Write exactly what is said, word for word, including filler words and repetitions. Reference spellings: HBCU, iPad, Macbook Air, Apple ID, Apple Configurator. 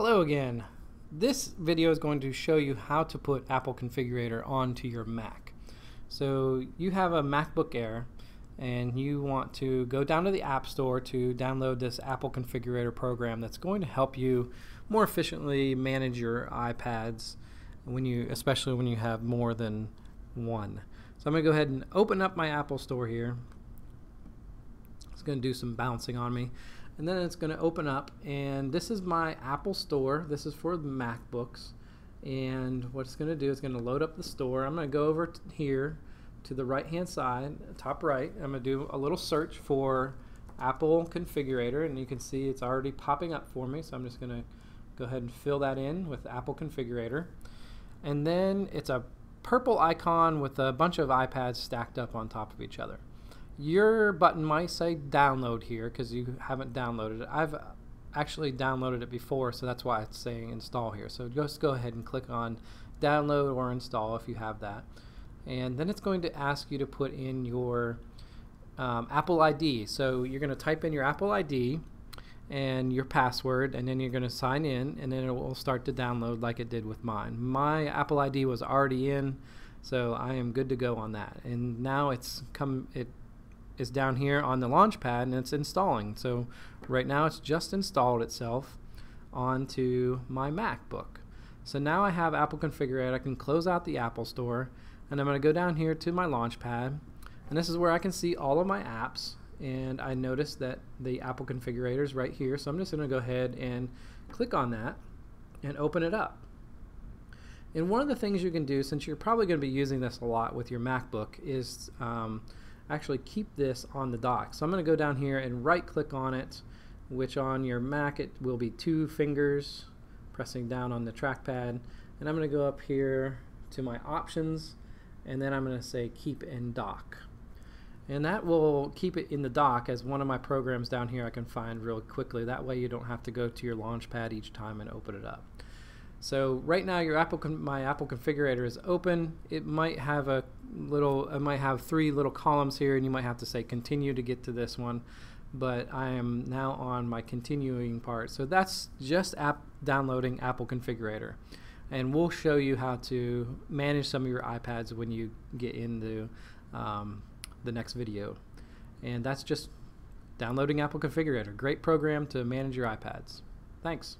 Hello again. This video is going to show you how to put Apple Configurator onto your Mac. So you have a MacBook Air and you want to go down to the App Store to download this Apple Configurator program that's going to help you more efficiently manage your iPads when you, especially when you have more than one. So I'm going to go ahead and open up my Apple Store here. It's going to do some bouncing on me. And then it's going to open up, and this is my Apple Store. This is for MacBooks, and what it's going to do is going to load up the store. I'm going to go over to here to the right hand side, top right. I'm going to do a little search for Apple Configurator, and you can see it's already popping up for me, so I'm just going to go ahead and fill that in with Apple Configurator. And then it's a purple icon with a bunch of iPads stacked up on top of each other. Your button might say download here because you haven't downloaded it. I've actually downloaded it before, so that's why it's saying install here. So just go ahead and click on download or install if you have that. And then it's going to ask you to put in your um, Apple I D. So you're going to type in your Apple I D and your password, and then you're going to sign in, and then it will start to download like it did with mine. My Apple I D was already in, so I am good to go on that. And now it's come it. is down here on the launch pad and it's installing. So right now it's just installed itself onto my MacBook. So now I have Apple Configurator. I can close out the Apple Store, and I'm going to go down here to my launch pad, and this is where I can see all of my apps. And I noticed that the Apple Configurator is right here, so I'm just going to go ahead and click on that and open it up. And one of the things you can do, since you're probably going to be using this a lot with your MacBook, is um, actually keep this on the dock. So I'm going to go down here and right click on it, which on your Mac it will be two fingers pressing down on the trackpad, and I'm going to go up here to my options, and then I'm going to say keep in dock, and that will keep it in the dock as one of my programs down here I can find real quickly. That way you don't have to go to your launch pad each time and open it up. So right now your Apple, my Apple Configurator is open. It might have a little, it might have three little columns here, and you might have to say continue to get to this one. But I am now on my continuing part. So that's just app downloading Apple Configurator, and we'll show you how to manage some of your iPads when you get into um, the next video. And that's just downloading Apple Configurator. Great program to manage your iPads. Thanks.